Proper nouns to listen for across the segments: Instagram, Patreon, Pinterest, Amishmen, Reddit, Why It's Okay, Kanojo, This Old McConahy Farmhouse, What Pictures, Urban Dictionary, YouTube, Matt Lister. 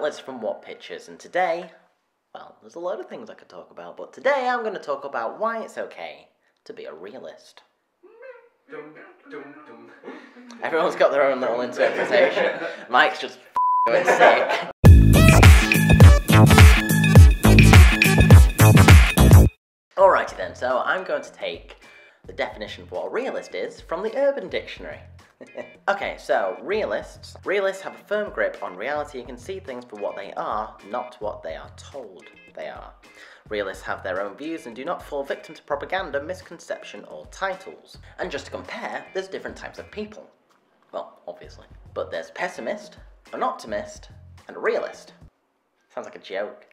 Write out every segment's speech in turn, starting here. Matt Lister from What Pictures, and today, well, there's a lot of things I could talk about, but today I'm going to talk about why it's okay to be a realist. Everyone's got their own little interpretation. Mike's just f***ing sick. Alrighty then, so I'm going to take the definition of what a realist is from the Urban Dictionary. Okay, so realists have a firm grip on reality and can see things for what they are, not what they are told they are. Realists have their own views and do not fall victim to propaganda, misconception or titles. And just to compare, there's different types of people. Well, obviously. But there's pessimist, an optimist and a realist. Sounds like a joke.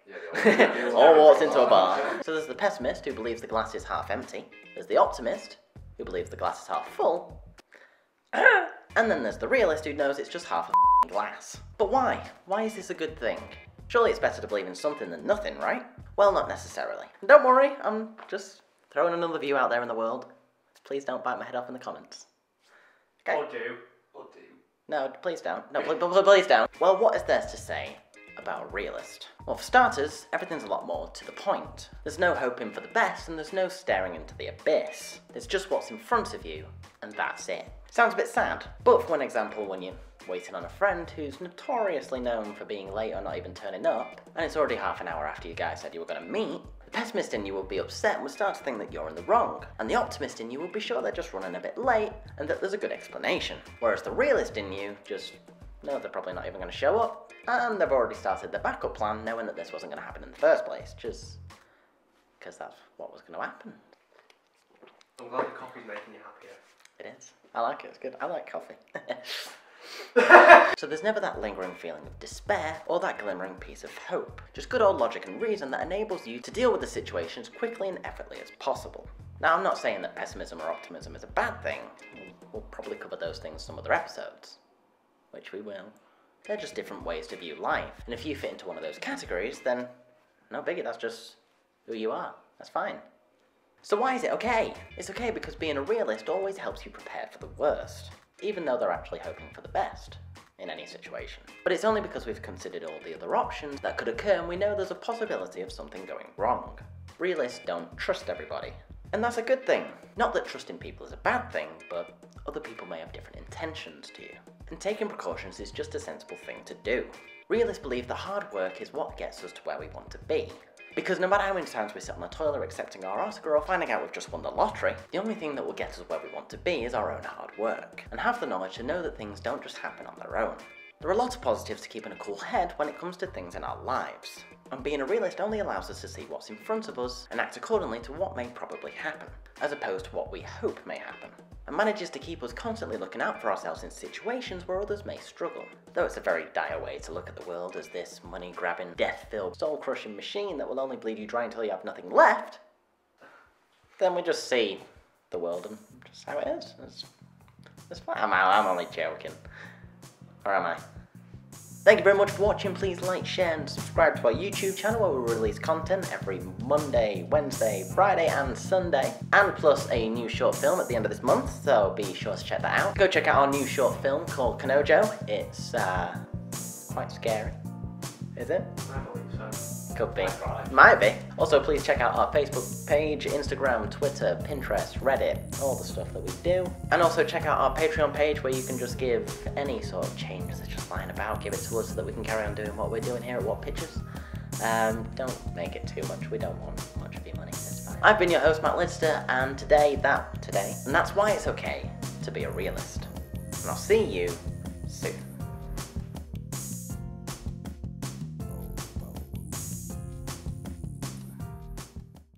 Yeah, all walks into a bar. So there's the pessimist who believes the glass is half empty. There's the optimist who believes the glass is half full. And then there's the realist who knows it's just half a glass. But why? Why is this a good thing? Surely it's better to believe in something than nothing, right? Well, not necessarily. And don't worry, I'm just throwing another view out there in the world. Please don't bite my head off in the comments. Okay? Or do. No, please don't. No, please don't. Well, what is there to say about a realist? Well, for starters, everything's a lot more to the point. There's no hoping for the best and there's no staring into the abyss. It's just what's in front of you and that's it. Sounds a bit sad, but for one example, when you're waiting on a friend who's notoriously known for being late or not even turning up, and it's already half an hour after you guys said you were going to meet, the pessimist in you will be upset and will start to think that you're in the wrong, and the optimist in you will be sure they're just running a bit late and that there's a good explanation, whereas the realist in you just know they're probably not even going to show up, and they've already started their backup plan knowing that this wasn't going to happen in the first place, just because that's what was going to happen. I'm glad the coffee's making you happier. It is. I like it, it's good. I like coffee. So there's never that lingering feeling of despair or that glimmering piece of hope. Just good old logic and reason that enables you to deal with the situation as quickly and effortlessly as possible. Now, I'm not saying that pessimism or optimism is a bad thing. We'll probably cover those things in some other episodes, which we will. They're just different ways to view life. And if you fit into one of those categories, then no biggie, that's just who you are. That's fine. So why is it okay? It's okay because being a realist always helps you prepare for the worst, even though they're actually hoping for the best in any situation. But it's only because we've considered all the other options that could occur and we know there's a possibility of something going wrong. Realists don't trust everybody, and that's a good thing. Not that trusting people is a bad thing, but other people may have different intentions to you. And taking precautions is just a sensible thing to do. Realists believe that hard work is what gets us to where we want to be. Because no matter how many times we sit on the toilet accepting our Oscar or finding out we've just won the lottery, the only thing that will get us where we want to be is our own hard work, and have the knowledge to know that things don't just happen on their own. There are lots of positives to keeping a cool head when it comes to things in our lives, and being a realist only allows us to see what's in front of us and act accordingly to what may probably happen, as opposed to what we hope may happen, and manages to keep us constantly looking out for ourselves in situations where others may struggle. Though it's a very dire way to look at the world as this money-grabbing, death-filled, soul-crushing machine that will only bleed you dry until you have nothing left, then we just see the world and just how it is. It's fine. I'm only joking. Or am I? Thank you very much for watching. Please like, share and subscribe to our YouTube channel where we release content every Monday, Wednesday, Friday and Sunday. And plus a new short film at the end of this month, so be sure to check that out. Go check out our new short film called Kanojo. It's quite scary. Is it? I believe so. Could be. Might be. Also please check out our Facebook page, Instagram, Twitter, Pinterest, Reddit, all the stuff that we do. And also check out our Patreon page where you can just give any sort of changes that's just lying about, give it to us so that we can carry on doing what we're doing here at What Pictures. Don't make it too much, we don't want much of your money, it's fine. I've been your host Matt Lister, and today, and that's why it's okay to be a realist. And I'll see you soon.